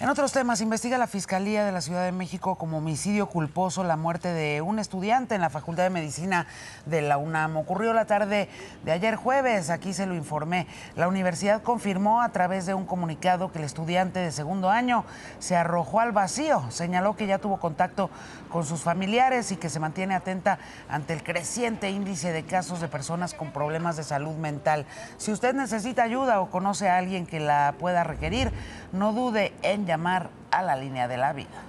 En otros temas, investiga la Fiscalía de la Ciudad de México como homicidio culposo la muerte de un estudiante en la Facultad de Medicina de la UNAM. Ocurrió la tarde de ayer jueves, aquí se lo informé. La universidad confirmó a través de un comunicado que el estudiante de segundo año se arrojó al vacío. Señaló que ya tuvo contacto con sus familiares y que se mantiene atenta ante el creciente índice de casos de personas con problemas de salud mental. Si usted necesita ayuda o conoce a alguien que la pueda requerir, no dude en llamar a la línea de la vida.